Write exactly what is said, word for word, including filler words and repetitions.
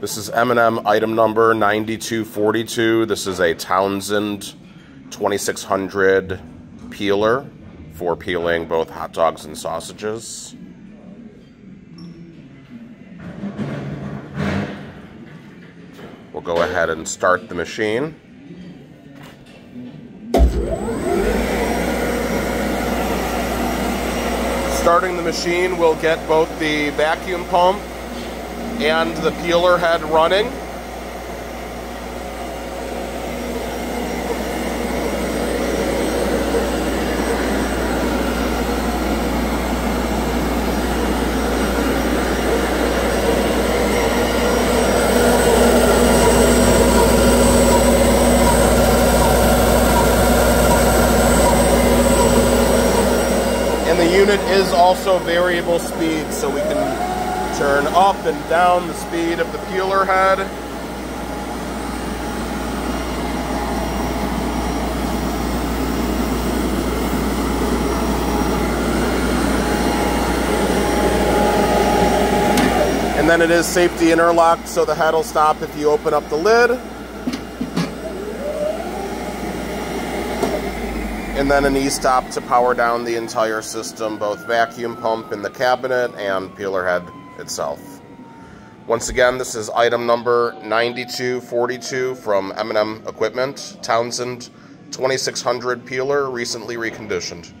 This is M and M item number ninety-two forty-two. This is a Townsend twenty-six hundred peeler for peeling both hot dogs and sausages. We'll go ahead and start the machine. Starting the machine will get both the vacuum pump and the peeler head running. And the unit is also variable speed, so we can turn up and down the speed of the peeler head. And then it is safety interlocked, so the head will stop if you open up the lid. And then an e-stop to power down the entire system, both vacuum pump in the cabinet and peeler head itself. Once again, this is item number ninety-two forty-two from M and M Equipment, Townsend twenty-six hundred peeler, recently reconditioned.